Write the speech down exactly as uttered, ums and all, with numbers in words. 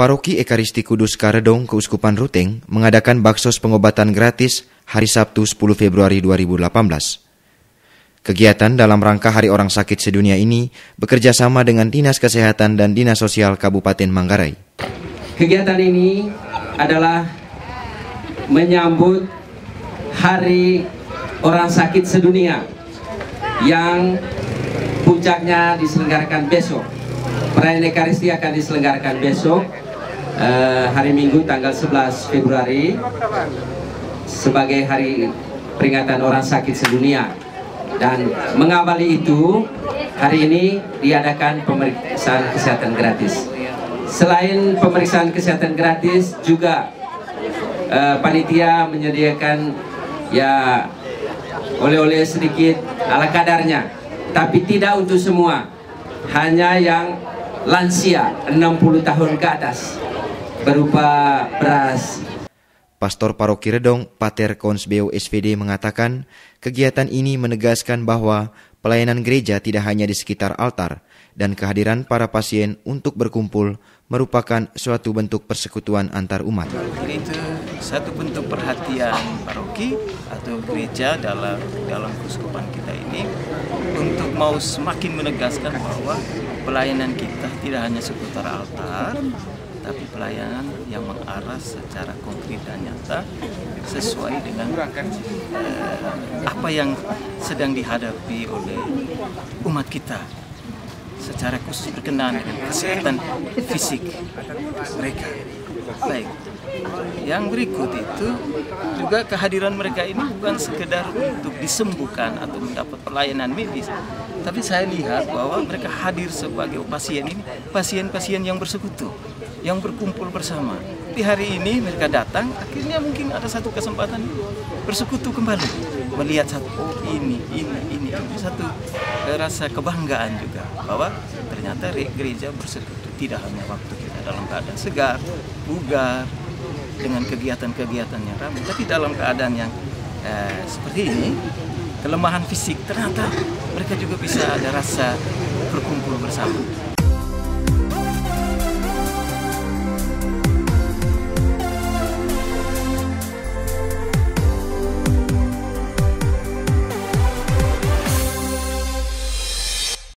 Paroki Ekaristi Kudus Karedong, Keuskupan Ruteng, mengadakan baksos pengobatan gratis hari Sabtu sepuluh Februari dua ribu delapan belas. Kegiatan dalam rangka Hari Orang Sakit Sedunia ini bekerja sama dengan Dinas Kesehatan dan Dinas Sosial Kabupaten Manggarai. Kegiatan ini adalah menyambut Hari Orang Sakit Sedunia yang puncaknya diselenggarakan besok. Perayaan Ekaristi akan diselenggarakan besok, Uh, hari Minggu tanggal sebelas Februari, sebagai hari peringatan orang sakit sedunia. Dan mengawali itu, hari ini diadakan pemeriksaan kesehatan gratis. Selain pemeriksaan kesehatan gratis, juga uh, panitia menyediakan ya oleh-oleh sedikit ala kadarnya, tapi tidak untuk semua, hanya yang lansia enam puluh tahun ke atas, berupa beras. Pastor Paroki Redong, Pater Kons Beo S V D, mengatakan kegiatan ini menegaskan bahwa pelayanan gereja tidak hanya di sekitar altar, dan kehadiran para pasien untuk berkumpul merupakan suatu bentuk persekutuan antar umat. Itu satu bentuk perhatian paroki atau gereja dalam dalam keuskupan kita ini untuk mau semakin menegaskan bahwa pelayanan kita tidak hanya seputar altar, tapi pelayanan yang mengarah secara konkret dan nyata sesuai dengan eh, apa yang sedang dihadapi oleh umat kita, secara khusus berkenaan dengan kesehatan fisik mereka. Baik, yang berikut itu juga kehadiran mereka ini bukan sekedar untuk disembuhkan atau mendapat pelayanan medis, tapi saya lihat bahwa mereka hadir sebagai pasien ini, pasien-pasien yang bersekutu, yang berkumpul bersama. Di hari ini mereka datang, akhirnya mungkin ada satu kesempatan bersekutu kembali, melihat satu oh, ini, ini, ini, itu satu rasa kebanggaan juga bahwa ternyata gereja bersekutu tidak hanya waktu kita dalam keadaan segar, bugar, dengan kegiatan-kegiatan yang ramai, tapi dalam keadaan yang eh, seperti ini, kelemahan fisik, ternyata mereka juga bisa ada rasa berkumpul bersama.